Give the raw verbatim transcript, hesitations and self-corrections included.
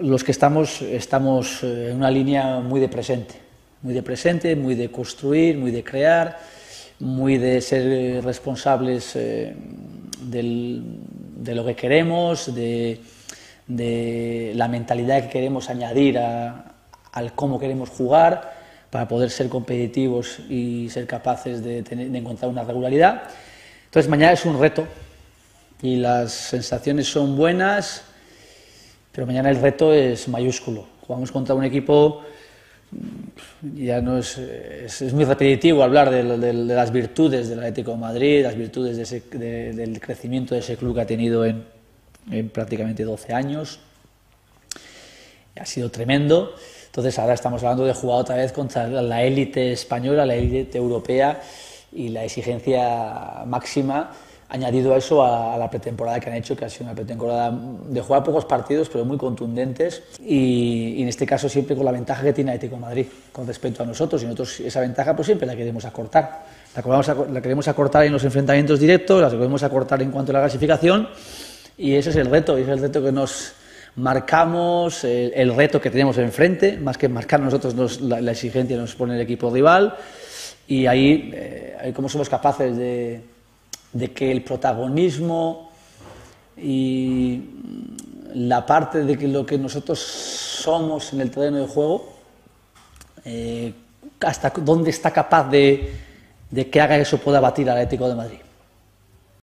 los que estamos, estamos en una línea muy de presente, muy de presente, muy de construir, muy de crear, muy de ser responsables eh, del, de lo que queremos, de, de la mentalidad que queremos añadir a, al cómo queremos jugar, para poder ser competitivos y ser capaces de, tener, de encontrar una regularidad. Entonces mañana es un reto y las sensaciones son buenas, pero mañana el reto es mayúsculo. Jugamos contra un equipo, ya no es, es, es muy repetitivo hablar de, de, de las virtudes del Atlético de Madrid, las virtudes de ese, de, del crecimiento de ese club que ha tenido en, en prácticamente doce años. Ha sido tremendo. Entonces ahora estamos hablando de jugar otra vez contra la élite española, la élite europea y la exigencia máxima, añadido a eso a, a la pretemporada que han hecho, que ha sido una pretemporada de jugar pocos partidos pero muy contundentes y, y en este caso siempre con la ventaja que tiene Atlético de Madrid con respecto a nosotros, y nosotros esa ventaja pues siempre la queremos acortar, la, la queremos acortar en los enfrentamientos directos, la queremos acortar en cuanto a la clasificación, y ese es el reto, y ese es el reto que nos marcamos, el, el reto que tenemos enfrente, más que marcar nosotros nos, la, la exigencia nos pone el equipo rival, y ahí, eh, ahí cómo somos capaces de, de que el protagonismo y la parte de que lo que nosotros somos en el terreno de juego, eh, hasta dónde está capaz de, de que haga eso pueda batir al Atlético de Madrid.